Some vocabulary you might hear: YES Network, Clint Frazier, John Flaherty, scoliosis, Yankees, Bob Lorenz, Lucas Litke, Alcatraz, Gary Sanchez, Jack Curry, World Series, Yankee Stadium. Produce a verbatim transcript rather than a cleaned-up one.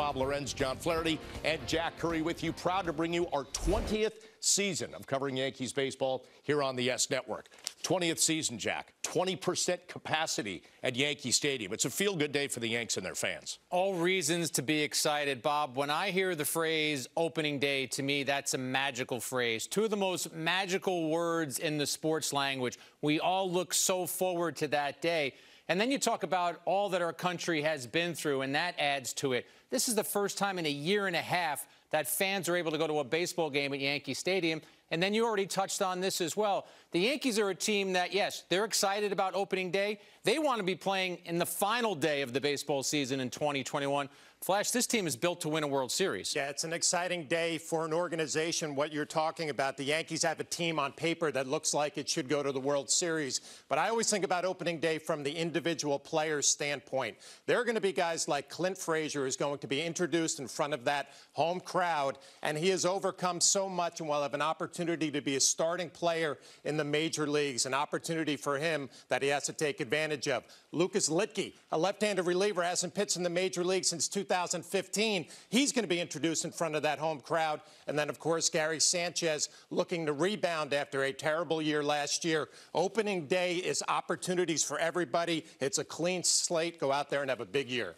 Bob Lorenz, John Flaherty, and Jack Curry with you. Proud to bring you our twentieth season of covering Yankees baseball here on the YES Network. twentieth season, Jack. twenty percent capacity at Yankee Stadium. It's a feel-good day for the Yanks and their fans. All reasons to be excited, Bob. When I hear the phrase opening day, to me, that's a magical phrase. Two of the most magical words in the sports language. We all look so forward to that day. And then you talk about all that our country has been through, and that adds to it. This is the first time in a year and a half that fans are able to go to a baseball game at Yankee Stadium. And then you already touched on this as well. The Yankees are a team that, yes, they're excited about opening day. They want to be playing in the final day of the baseball season in twenty twenty-one. Flash, this team is built to win a World Series. Yeah, it's an exciting day for an organization, what you're talking about. The Yankees have a team on paper that looks like it should go to the World Series. But I always think about opening day from the individual player's standpoint. There are going to be guys like Clint Frazier, who's going to be introduced in front of that home crowd. And he has overcome so much and will have an opportunity to be a starting player in the major leagues, an opportunity for him that he has to take advantage of. Lucas Litke, a left-handed reliever, hasn't pitched in the major leagues since two thousand fifteen. He's going to be introduced in front of that home crowd. And then, of course, Gary Sanchez looking to rebound after a terrible year last year. Opening day is opportunities for everybody. It's a clean slate. Go out there and have a big year.